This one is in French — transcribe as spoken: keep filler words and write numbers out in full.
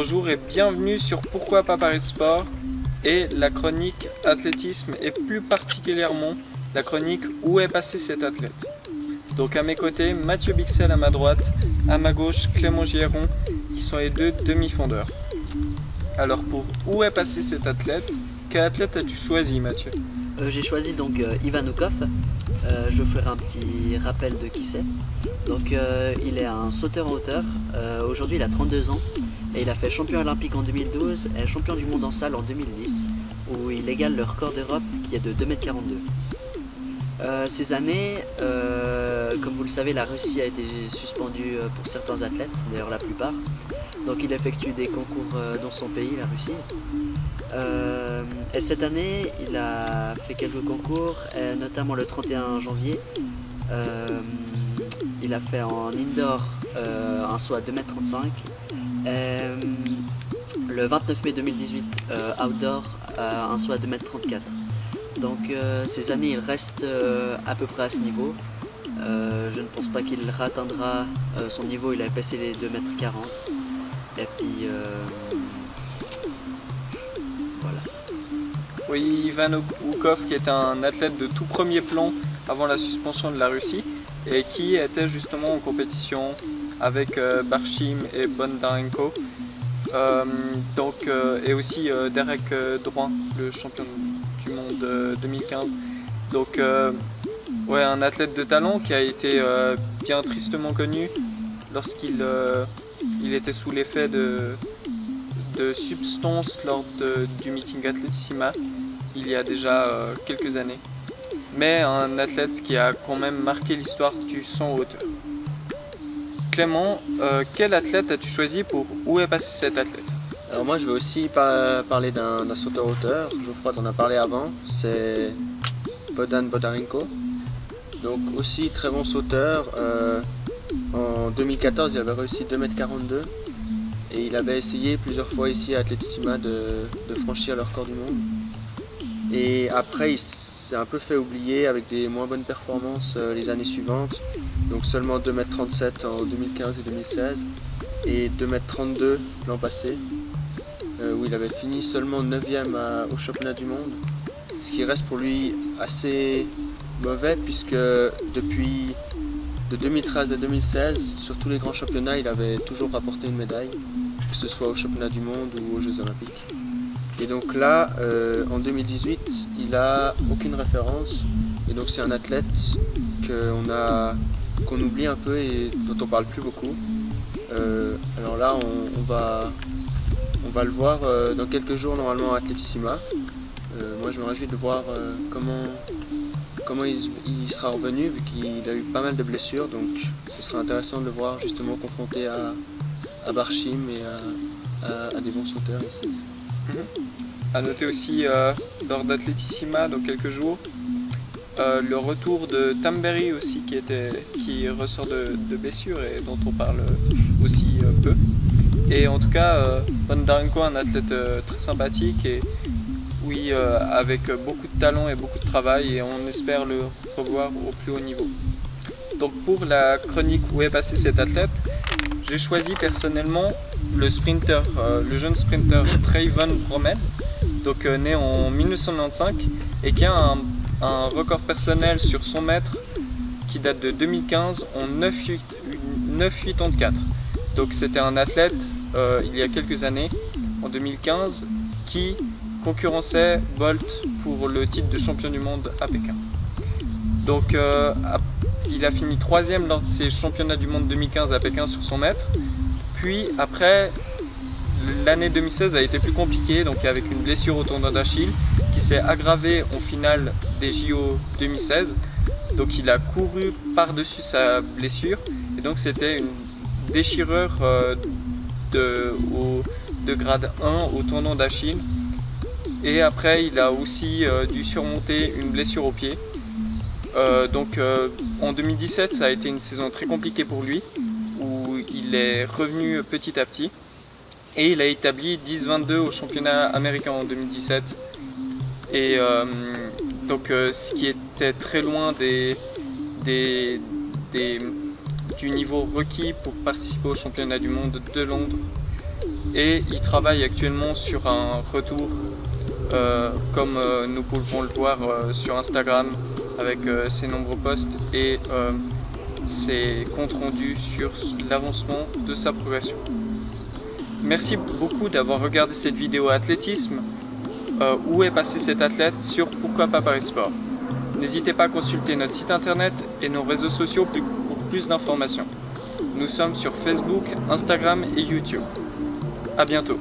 Bonjour et bienvenue sur Pourquoi pas Paris Sport et la chronique athlétisme et plus particulièrement la chronique où est passé cet athlète. Donc à mes côtés, Mathieu Bixel à ma droite, à ma gauche, Clément Giéron, qui sont les deux demi-fondeurs. Alors pour où est passé cet athlète, quel athlète as-tu choisi Mathieu ? euh, J'ai choisi donc euh, Ivan Ukhov. Euh, je vais faire un petit rappel de qui c'est. Donc euh, il est un sauteur en hauteur, euh, aujourd'hui il a trente-deux ans. Et il a fait champion olympique en deux mille douze et champion du monde en salle en deux mille dix, où il égale le record d'Europe qui est de deux mètres quarante-deux. Euh, ces années, euh, comme vous le savez, la Russie a été suspendue pour certains athlètes, d'ailleurs la plupart. Donc il effectue des concours dans son pays, la Russie. Euh, et cette année, il a fait quelques concours, et notamment le trente et un janvier. Euh, il a fait en indoor euh, un saut à deux mètres trente-cinq. Euh, le vingt-neuf mai deux mille dix-huit, euh, outdoor, euh, un saut à deux mètres trente-quatre. Donc euh, ces années, il reste euh, à peu près à ce niveau. Euh, je ne pense pas qu'il réatteindra euh, son niveau, il a passé les deux mètres quarante. Et puis, euh, voilà. Oui, Ivan Ukhov qui est un athlète de tout premier plan avant la suspension de la Russie et qui était justement en compétition avec euh, Barshim et Bondarenko, euh, donc, euh, et aussi euh, Derek Drouin, le champion du monde euh, deux mille quinze. Donc euh, ouais, un athlète de talent qui a été euh, bien tristement connu lorsqu'il euh, il était sous l'effet de, de substances lors de, du meeting Athletissima il y a déjà euh, quelques années. Mais un athlète qui a quand même marqué l'histoire du saut en hauteur. Clément, euh, quel athlète as-tu choisi pour où est passé cet athlète? Alors moi je vais aussi par parler d'un sauteur hauteur, Geoffroy t'en a parlé avant, c'est Bohdan Bondarenko. Donc aussi très bon sauteur, euh, en deux mille quatorze il avait réussi deux mètres quarante-deux et il avait essayé plusieurs fois ici à Athletissima de, de franchir le record du monde. Et après il s'est un peu fait oublier avec des moins bonnes performances euh, les années suivantes. Donc seulement deux mètres trente-sept en deux mille quinze et deux mille seize et deux mètres trente-deux l'an passé euh, où il avait fini seulement neuvième à, au championnat du monde, ce qui reste pour lui assez mauvais puisque depuis de deux mille treize à deux mille seize sur tous les grands championnats il avait toujours rapporté une médaille, que ce soit au championnat du monde ou aux Jeux Olympiques. Et donc là euh, en deux mille dix-huit il n'a aucune référence et donc c'est un athlète qu'on a qu'on oublie un peu et dont on parle plus beaucoup. Euh, alors là, on, on, va, on va le voir euh, dans quelques jours normalement à Athletissima. Euh, moi, je me réjouis de voir euh, comment, comment il, il sera revenu vu qu'il a eu pas mal de blessures. Donc, ce sera intéressant de le voir justement confronté à, à Barshim et à, à, à des bons sauteurs ici. Mmh. À noter aussi euh, lors d'Athletissima dans quelques jours. Euh, le retour de Tambéry aussi qui, était, qui ressort de, de blessure et dont on parle aussi euh, peu. Et en tout cas, euh, Bondarenko, un athlète euh, très sympathique et oui, euh, avec beaucoup de talent et beaucoup de travail et on espère le revoir au plus haut niveau. Donc pour la chronique où est passé cet athlète, j'ai choisi personnellement le sprinter, euh, le jeune sprinter Trayvon Bromell, donc euh, né en mille neuf cent quatre-vingt-quinze et qui a un un record personnel sur cent mètres qui date de deux mille quinze en neuf virgule quatre-vingt-quatre. Donc c'était un athlète euh, il y a quelques années, en deux mille quinze, qui concurrençait Bolt pour le titre de champion du monde à Pékin. Donc euh, il a fini troisième lors de ses championnats du monde deux mille quinze à Pékin sur cent mètres. Puis après, l'année deux mille seize a été plus compliquée, donc avec une blessure au tendon d'Achille qui s'est aggravée en finale des J O deux mille seize. Donc il a couru par-dessus sa blessure et donc c'était une déchirure euh, de, au, de grade un au tendon d'Achille. Et après il a aussi euh, dû surmonter une blessure au pied. Euh, donc euh, en deux mille dix-sept ça a été une saison très compliquée pour lui où il est revenu petit à petit. Et il a établi dix vingt-deux au championnat américain en deux mille dix-sept. Et euh, donc euh, ce qui était très loin des, des, des, du niveau requis pour participer au championnat du monde de Londres. et il travaille actuellement sur un retour, euh, comme euh, nous pouvons le voir euh, sur Instagram avec euh, ses nombreux posts et euh, ses comptes rendus sur l'avancement de sa progression. Merci beaucoup d'avoir regardé cette vidéo athlétisme. Euh, où est passé cet athlète sur Pourquoi pas Paris Sport. N'hésitez pas à consulter notre site internet et nos réseaux sociaux pour plus d'informations. Nous sommes sur Facebook, Instagram et YouTube. À bientôt.